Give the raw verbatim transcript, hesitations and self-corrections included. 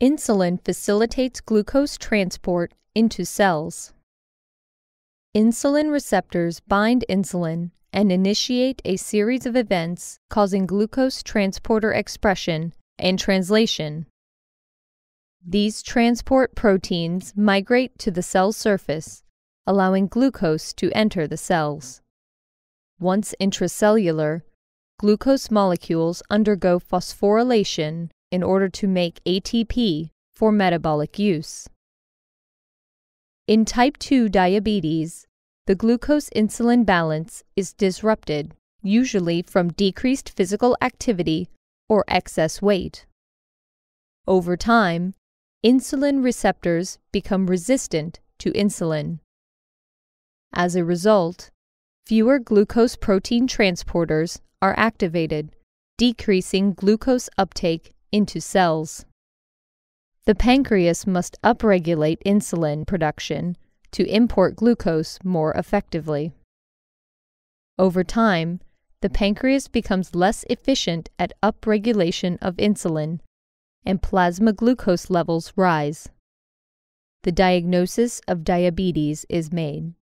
Insulin facilitates glucose transport into cells. Insulin receptors bind insulin and initiate a series of events causing glucose transporter expression and translation. These transport proteins migrate to the cell surface, allowing glucose to enter the cells. Once intracellular, glucose molecules undergo phosphorylation in order to make A T P for metabolic use. In type two diabetes, the glucose-insulin balance is disrupted, usually from decreased physical activity or excess weight. Over time, insulin receptors become resistant to insulin. As a result, fewer glucose protein transporters are activated, decreasing glucose uptake into cells. The pancreas must upregulate insulin production to import glucose more effectively. Over time, the pancreas becomes less efficient at upregulation of insulin, and plasma glucose levels rise. The diagnosis of diabetes is made.